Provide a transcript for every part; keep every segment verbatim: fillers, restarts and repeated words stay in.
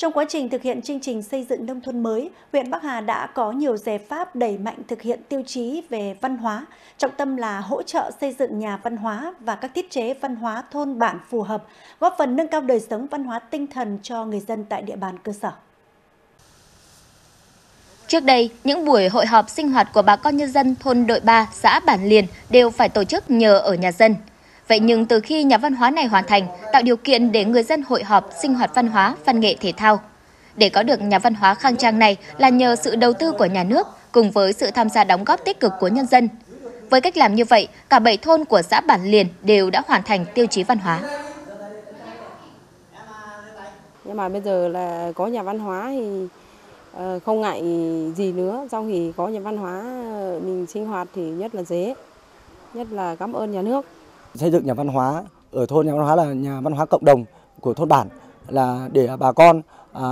Trong quá trình thực hiện chương trình xây dựng nông thôn mới, huyện Bắc Hà đã có nhiều giải pháp đẩy mạnh thực hiện tiêu chí về văn hóa, trọng tâm là hỗ trợ xây dựng nhà văn hóa và các thiết chế văn hóa thôn bản phù hợp, góp phần nâng cao đời sống văn hóa tinh thần cho người dân tại địa bàn cơ sở. Trước đây, những buổi hội họp sinh hoạt của bà con nhân dân thôn Đội ba, xã Bản Liền đều phải tổ chức nhờ ở nhà dân. Vậy nhưng từ khi nhà văn hóa này hoàn thành, tạo điều kiện để người dân hội họp sinh hoạt văn hóa, văn nghệ thể thao. Để có được nhà văn hóa khang trang này là nhờ sự đầu tư của nhà nước cùng với sự tham gia đóng góp tích cực của nhân dân. Với cách làm như vậy, cả bảy thôn của xã Bản Liền đều đã hoàn thành tiêu chí văn hóa. Nhưng mà bây giờ là có nhà văn hóa thì không ngại gì nữa, xong thì có nhà văn hóa mình sinh hoạt thì nhất là dễ, nhất là cảm ơn nhà nước. Xây dựng nhà văn hóa ở thôn, nhà văn hóa là nhà văn hóa cộng đồng của thôn bản, là để bà con à,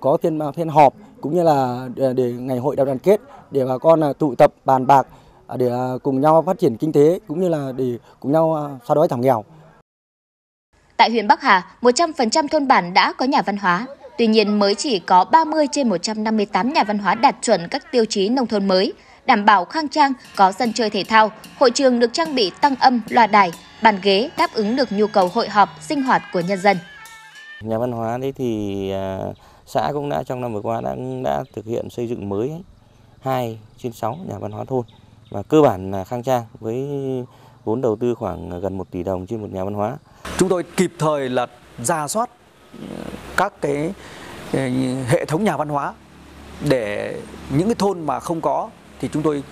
có phiên phiên họp cũng như là để, để ngày hội đại đoàn kết, để bà con à, tụ tập bàn bạc à, để à, cùng nhau phát triển kinh tế cũng như là để cùng nhau à, xóa đói giảm nghèo. Tại huyện Bắc Hà, một trăm phần trăm thôn bản đã có nhà văn hóa. Tuy nhiên mới chỉ có ba mươi trên một trăm năm mươi tám nhà văn hóa đạt chuẩn các tiêu chí nông thôn mới, đảm bảo khang trang, có sân chơi thể thao, hội trường được trang bị tăng âm, loa đài, bàn ghế đáp ứng được nhu cầu hội họp, sinh hoạt của nhân dân. Nhà văn hóa đấy thì xã cũng đã trong năm vừa qua đã, đã thực hiện xây dựng mới hai trên sáu nhà văn hóa thôn và cơ bản là khang trang với vốn đầu tư khoảng gần một tỷ đồng trên một nhà văn hóa. Chúng tôi kịp thời là rà soát các cái hệ thống nhà văn hóa để những cái thôn mà không có thì chúng tôi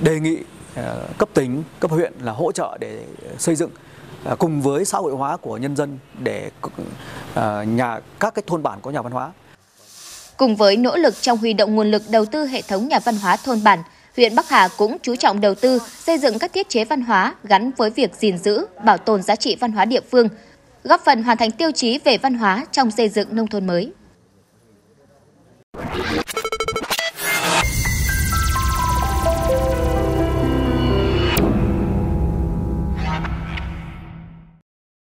đề nghị cấp tỉnh, cấp huyện là hỗ trợ để xây dựng cùng với xã hội hóa của nhân dân để nhà các cái thôn bản có nhà văn hóa. Cùng với nỗ lực trong huy động nguồn lực đầu tư hệ thống nhà văn hóa thôn bản, huyện Bắc Hà cũng chú trọng đầu tư xây dựng các thiết chế văn hóa gắn với việc gìn giữ, bảo tồn giá trị văn hóa địa phương, góp phần hoàn thành tiêu chí về văn hóa trong xây dựng nông thôn mới.